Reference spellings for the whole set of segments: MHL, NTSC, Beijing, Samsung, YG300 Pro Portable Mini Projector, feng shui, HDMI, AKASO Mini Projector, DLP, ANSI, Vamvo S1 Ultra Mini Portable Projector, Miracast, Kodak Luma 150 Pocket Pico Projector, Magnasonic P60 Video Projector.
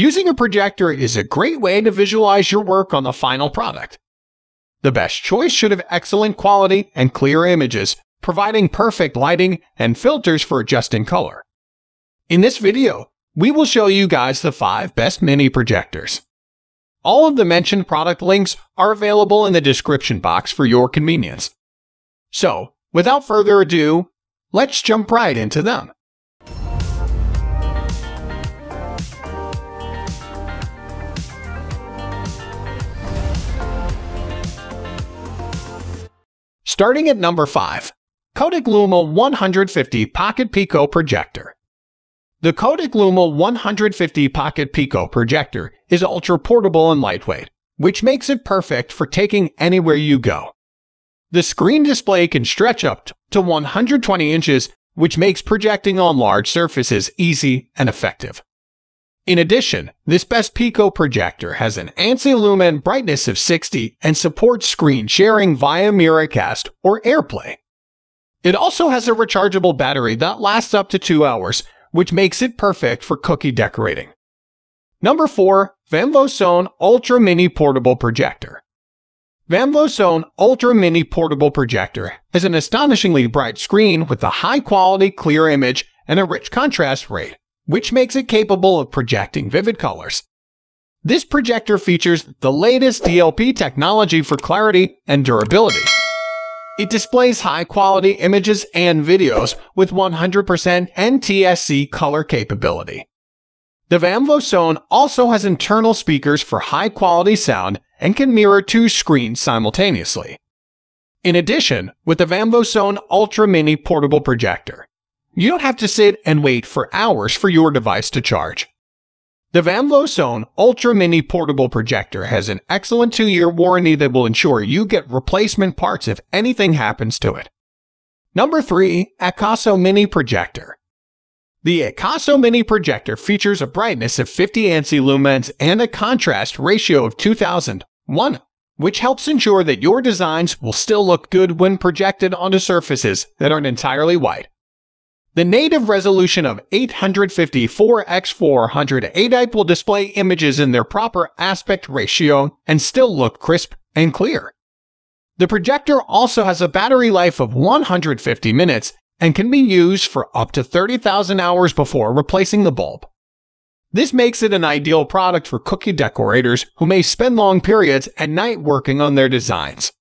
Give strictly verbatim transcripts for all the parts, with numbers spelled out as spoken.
Using a projector is a great way to visualize your work on the final product. The best choice should have excellent quality and clear images, providing perfect lighting and filters for adjusting color. In this video, we will show you guys the five best mini projectors. All of the mentioned product links are available in the description box for your convenience. So, without further ado, let's jump right into them. Starting at number five, Kodak Luma one hundred fifty Pocket Pico Projector. The Kodak Luma one hundred fifty Pocket Pico Projector is ultra-portable and lightweight, which makes it perfect for taking anywhere you go. The screen display can stretch up to one hundred twenty inches, which makes projecting on large surfaces easy and effective. In addition, this best Pico projector has an ANSI-lumen brightness of sixty and supports screen sharing via Miracast or AirPlay. It also has a rechargeable battery that lasts up to two hours, which makes it perfect for cookie decorating. Number four. Vamvo S one Ultra Mini Portable Projector. Vamvo S one Ultra Mini Portable Projector has an astonishingly bright screen with a high-quality clear image and a rich contrast rate, which makes it capable of projecting vivid colors. This projector features the latest D L P technology for clarity and durability. It displays high-quality images and videos with one hundred percent N T S C color capability. The Vamvo S one also has internal speakers for high-quality sound and can mirror two screens simultaneously. In addition, with the Vamvo S one Ultra Mini Portable Projector, you don't have to sit and wait for hours for your device to charge. The Vamvo S one Ultra Mini Portable Projector has an excellent two-year warranty that will ensure you get replacement parts if anything happens to it. Number three. AKASO Mini Projector. The AKASO Mini Projector features a brightness of fifty ANSI lumens and a contrast ratio of two thousand to one, which helps ensure that your designs will still look good when projected onto surfaces that aren't entirely white. The native resolution of eight fifty-four by four hundred eighty will display images in their proper aspect ratio and still look crisp and clear. The projector also has a battery life of one hundred fifty minutes and can be used for up to thirty thousand hours before replacing the bulb. This makes it an ideal product for cookie decorators who may spend long periods at night working on their designs.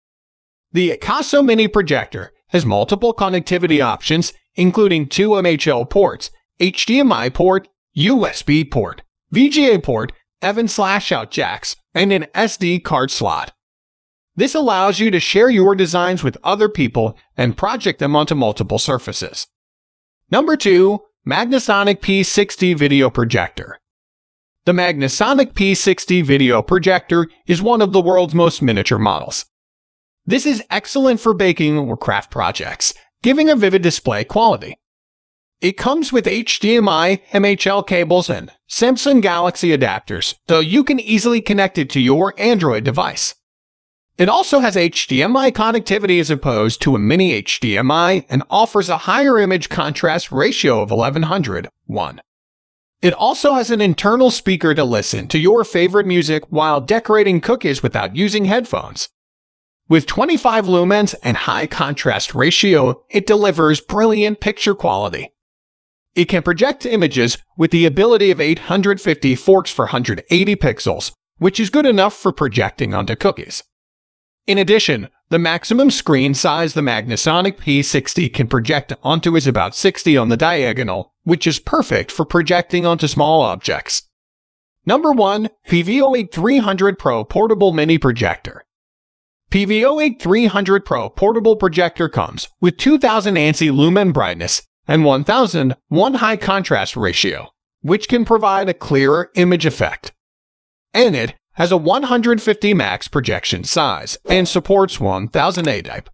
The AKASO Mini Projector has multiple connectivity options, including two M H L ports, H D M I port, U S B port, V G A port, E V N slash out jacks, and an S D card slot. This allows you to share your designs with other people and project them onto multiple surfaces. Number two. Magnasonic P sixty Video Projector. The Magnasonic P sixty Video Projector is one of the world's most miniature models. This is excellent for baking or craft projects, giving a vivid display quality. It comes with H D M I, M H L cables, and Samsung Galaxy adapters, so you can easily connect it to your Android device. It also has H D M I connectivity as opposed to a mini H D M I and offers a higher image contrast ratio of eleven hundred to one. It also has an internal speaker to listen to your favorite music while decorating cookies without using headphones. With twenty-five lumens and high contrast ratio, it delivers brilliant picture quality. It can project images with the ability of eight fifty-four by four hundred eighty pixels, which is good enough for projecting onto cookies. In addition, the maximum screen size the Magnasonic P sixty can project onto is about sixty on the diagonal, which is perfect for projecting onto small objects. Number one. Y G three hundred Pro Portable Mini Projector. Y G three hundred Pro Portable Projector comes with two thousand ANSI lumen brightness and one thousand to one high contrast ratio, which can provide a clearer image effect. And it has a one hundred fifty max projection size and supports one thousand A type.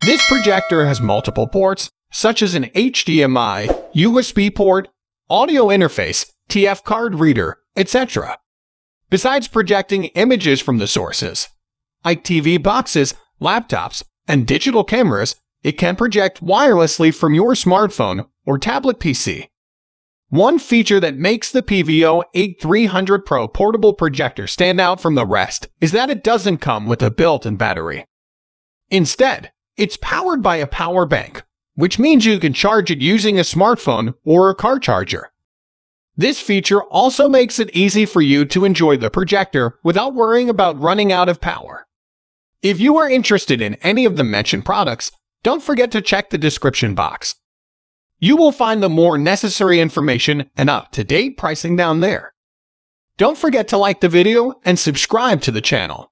This projector has multiple ports, such as an H D M I, U S B port, audio interface, T F card reader, et cetera. Besides projecting images from the sources like T V boxes, laptops, and digital cameras, it can project wirelessly from your smartphone or tablet P C. One feature that makes the P V O A K three hundred Pro Portable Projector stand out from the rest is that it doesn't come with a built-in battery. Instead, it's powered by a power bank, which means you can charge it using a smartphone or a car charger. This feature also makes it easy for you to enjoy the projector without worrying about running out of power. If you are interested in any of the mentioned products, don't forget to check the description box. You will find the more necessary information and up-to-date pricing down there. Don't forget to like the video and subscribe to the channel.